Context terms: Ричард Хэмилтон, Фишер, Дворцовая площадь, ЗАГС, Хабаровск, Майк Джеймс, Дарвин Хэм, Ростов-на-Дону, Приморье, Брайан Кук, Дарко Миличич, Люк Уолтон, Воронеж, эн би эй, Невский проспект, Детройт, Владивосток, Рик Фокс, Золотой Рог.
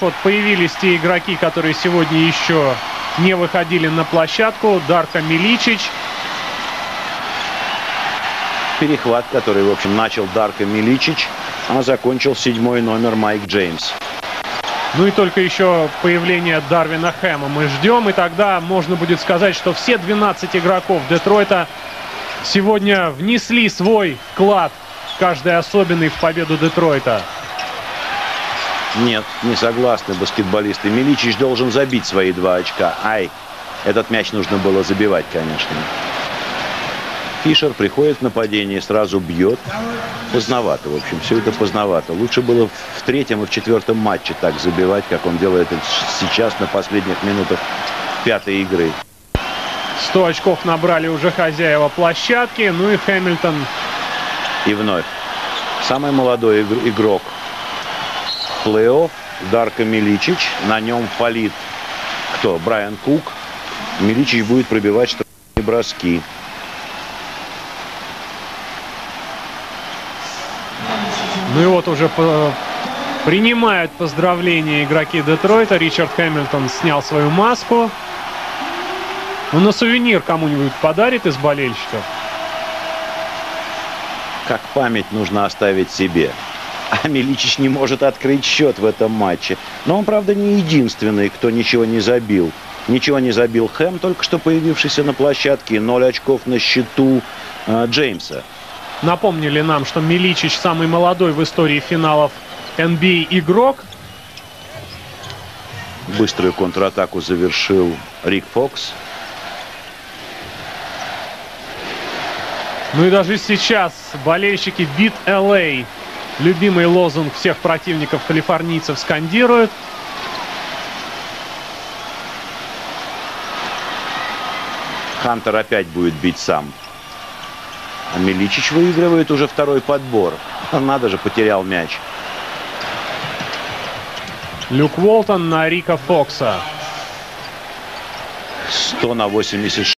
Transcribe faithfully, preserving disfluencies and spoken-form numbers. Вот появились те игроки, которые сегодня еще не выходили на площадку. Дарко Миличич. Перехват, который, в общем, начал Дарко Миличич, а закончил седьмой номер Майк Джеймс. Ну и только еще появление Дарвина Хэма мы ждем. И тогда можно будет сказать, что все двенадцать игроков Детройта сегодня внесли свой вклад, каждый особенный, в победу Детройта. Нет, не согласны баскетболисты. Миличич должен забить свои два очка. Ай, этот мяч нужно было забивать, конечно. Фишер приходит в нападение, сразу бьет. Поздновато, в общем, все это поздновато. Лучше было в третьем и в четвертом матче так забивать, как он делает сейчас на последних минутах пятой игры. сто очков набрали уже хозяева площадки, ну и Хэмилтон. И вновь. Самый молодой игрок плей-офф Дарко Миличич. На нем палит кто? Брайан Кук. Миличич будет пробивать штрафные броски. Ну и вот уже по... принимают поздравления игроки Детройта. Ричард Хэмилтон снял свою маску. Ну, на сувенир кому-нибудь подарит из болельщиков. Как память нужно оставить себе. А Миличич не может открыть счет в этом матче. Но он, правда, не единственный, кто ничего не забил. Ничего не забил Хэм, только что появившийся на площадке. Ноль очков на счету э, Джеймса. Напомнили нам, что Миличич самый молодой в истории финалов эн би эй игрок. Быструю контратаку завершил Рик Фокс. Ну и даже сейчас болельщики «Beat эл эй». Любимый лозунг всех противников калифорнийцев скандируют. Хантер опять будет бить сам. А Миличич выигрывает уже второй подбор. Надо же, потерял мяч. Люк Уолтон на Рика Фокса. сто на восемьдесят шесть.